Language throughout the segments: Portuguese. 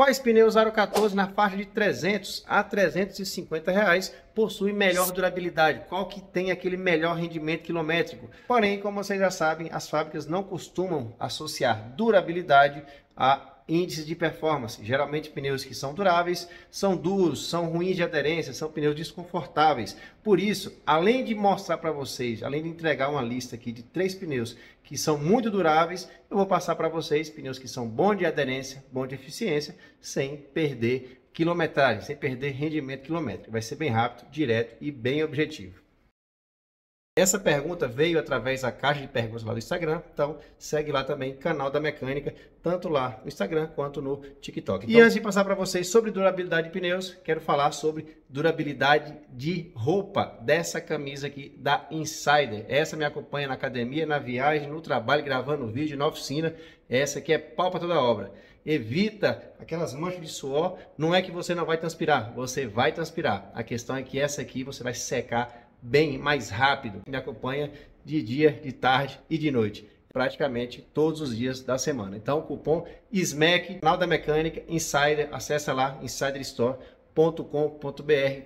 Quais pneus aro 14 na faixa de 300 a 350 reais possui melhor durabilidade? Qual que tem aquele melhor rendimento quilométrico? Porém, como vocês já sabem, as fábricas não costumam associar durabilidade a índices de performance. Geralmente pneus que são duráveis são duros, são ruins de aderência, são pneus desconfortáveis. Por isso, além de mostrar para vocês, além de entregar uma lista aqui de 3 pneus que são muito duráveis, eu vou passar para vocês pneus que são bons de aderência, bons de eficiência, sem perder quilometragem, sem perder rendimento quilométrico. Vai ser bem rápido, direto e bem objetivo. Essa pergunta veio através da caixa de perguntas lá do Instagram, então segue lá também, Canal da Mecânica, tanto lá no Instagram quanto no TikTok. Então, e antes de passar para vocês sobre durabilidade de pneus, quero falar sobre durabilidade de roupa dessa camisa aqui da Insider. Essa me acompanha na academia, na viagem, no trabalho, gravando vídeo, na oficina. Essa aqui é pau para toda obra. Evita aquelas manchas de suor. Não é que você não vai transpirar, você vai transpirar. A questão é que essa aqui você vai secar bem mais rápido. Me acompanha de dia, de tarde e de noite, praticamente todos os dias da semana. Então, cupom ISMEC, Canal da Mecânica, Insider, acessa lá, insiderstore.com.br,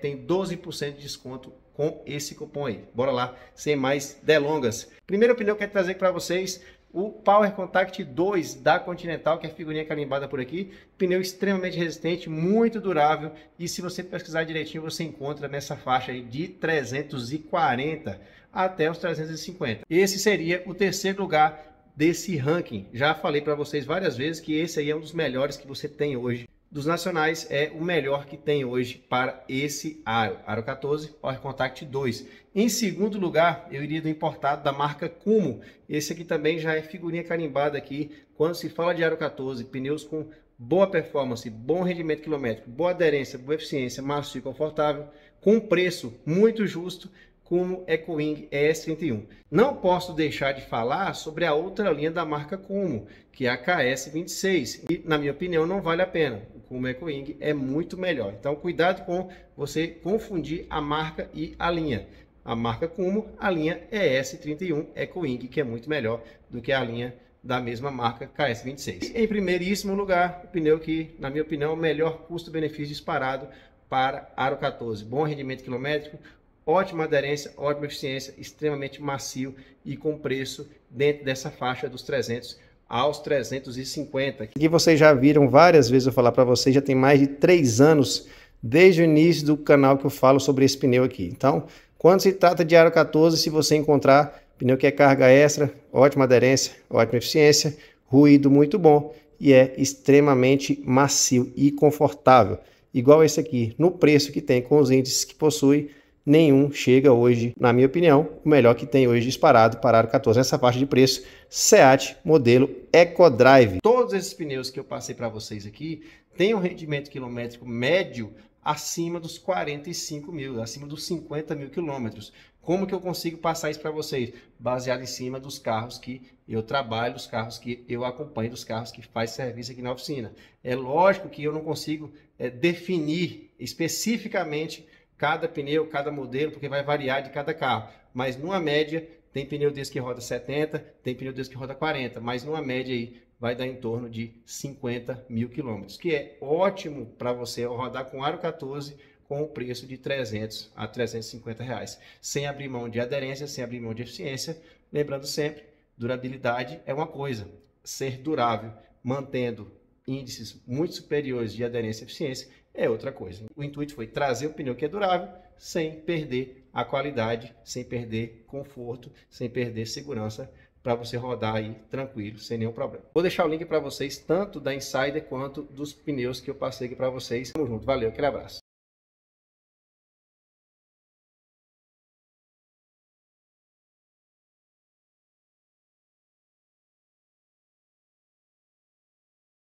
tem 12% de desconto com esse cupom aí. Bora lá, sem mais delongas. Primeiro pneu que eu quero trazer para vocês, o PowerContact 2 da Continental, que é a figurinha carimbada por aqui. Pneu extremamente resistente, muito durável. E se você pesquisar direitinho, você encontra nessa faixa aí de 340 até os 350. Esse seria o terceiro lugar desse ranking. Já falei para vocês várias vezes que esse aí é um dos melhores que você tem hoje. Dos nacionais, é o melhor que tem hoje para esse aro, aro 14, PowerContact 2. Em segundo lugar, eu iria do importado da marca Kumho. Esse aqui também já é figurinha carimbada aqui. Quando se fala de aro 14, pneus com boa performance, bom rendimento quilométrico, boa aderência, boa eficiência, macio e confortável, com preço muito justo, Kumho Ecowing ES31. Não posso deixar de falar sobre a outra linha da marca Kumho, que é a KS26, e na minha opinião não vale a pena. O Kumho Ecowing é muito melhor, então cuidado com você confundir a marca e a linha. A marca Kumho, a linha ES31 Ecowing, que é muito melhor do que a linha da mesma marca KS26. Em primeiríssimo lugar, o pneu que, na minha opinião, é o melhor custo-benefício disparado para aro 14. Bom rendimento quilométrico, ótima aderência, ótima eficiência, extremamente macio e com preço dentro dessa faixa dos 300 aos 350. Aqui vocês já viram várias vezes eu falar para vocês, já tem mais de 3 anos desde o início do canal que eu falo sobre esse pneu aqui. Então, quando se trata de aro 14, se você encontrar pneu que é carga extra, ótima aderência, ótima eficiência, ruído muito bom e é extremamente macio e confortável. Igual esse aqui, no preço que tem com os índices que possui, nenhum chega hoje, na minha opinião, o melhor que tem hoje disparado para aro 14 nessa faixa de preço, Seat modelo Eco Drive. Todos esses pneus que eu passei para vocês aqui têm um rendimento quilométrico médio acima dos 45 mil, acima dos 50 mil quilômetros. Como que eu consigo passar isso para vocês? Baseado em cima dos carros que eu trabalho, dos carros que eu acompanho, dos carros que faz serviço aqui na oficina. É lógico que eu não consigo definir especificamente cada pneu, cada modelo, porque vai variar de cada carro, mas numa média tem pneu desse que roda 70, tem pneu desse que roda 40, mas numa média aí vai dar em torno de 50 mil quilômetros, que é ótimo para você rodar com aro 14 com o preço de 300 a 350 reais, sem abrir mão de aderência, sem abrir mão de eficiência, lembrando sempre, durabilidade é uma coisa, ser durável, mantendo índices muito superiores de aderência e eficiência, é outra coisa. O intuito foi trazer o pneu que é durável, sem perder a qualidade, sem perder conforto, sem perder segurança, para você rodar aí tranquilo, sem nenhum problema. Vou deixar o link para vocês, tanto da Insider quanto dos pneus que eu passei aqui para vocês. Tamo junto, valeu, aquele abraço.